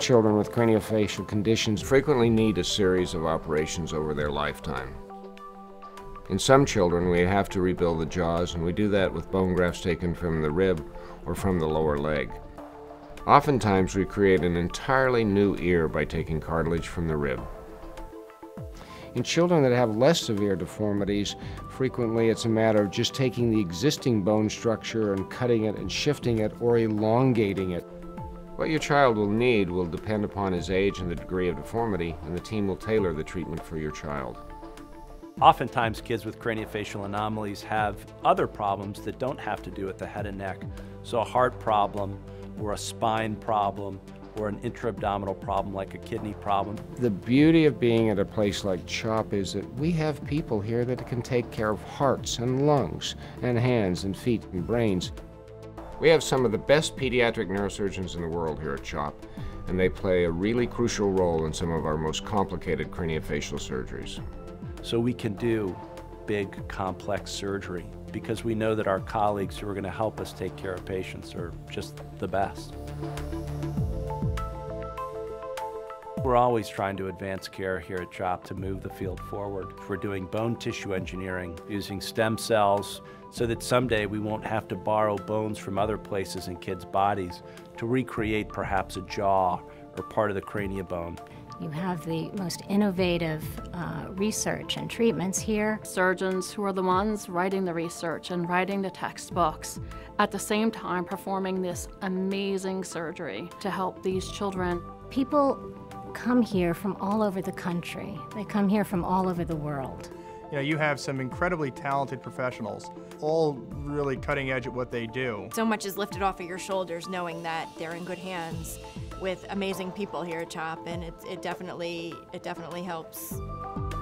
Children with craniofacial conditions frequently need a series of operations over their lifetime. In some children, we have to rebuild the jaws, and we do that with bone grafts taken from the rib or from the lower leg. Oftentimes, we create an entirely new ear by taking cartilage from the rib. In children that have less severe deformities, frequently it's a matter of just taking the existing bone structure and cutting it and shifting it or elongating it. What your child will need will depend upon his age and the degree of deformity, and the team will tailor the treatment for your child. Oftentimes, kids with craniofacial anomalies have other problems that don't have to do with the head and neck. So a heart problem, or a spine problem, or an intra-abdominal problem like a kidney problem. The beauty of being at a place like CHOP is that we have people here that can take care of hearts and lungs and hands and feet and brains. We have some of the best pediatric neurosurgeons in the world here at CHOP, and they play a really crucial role in some of our most complicated craniofacial surgeries. So we can do big, complex surgery because we know that our colleagues who are going to help us take care of patients are just the best. We're always trying to advance care here at CHOP to move the field forward. We're doing bone tissue engineering, using stem cells, so that someday we won't have to borrow bones from other places in kids' bodies to recreate perhaps a jaw or part of the crania bone. You have the most innovative research and treatments here. Surgeons who are the ones writing the research and writing the textbooks, at the same time performing this amazing surgery to help these children. People come here from all over the country. They come here from all over the world. You know, you have some incredibly talented professionals, all really cutting edge at what they do. So much is lifted off of your shoulders knowing that they're in good hands with amazing people here at CHOP, and it definitely helps.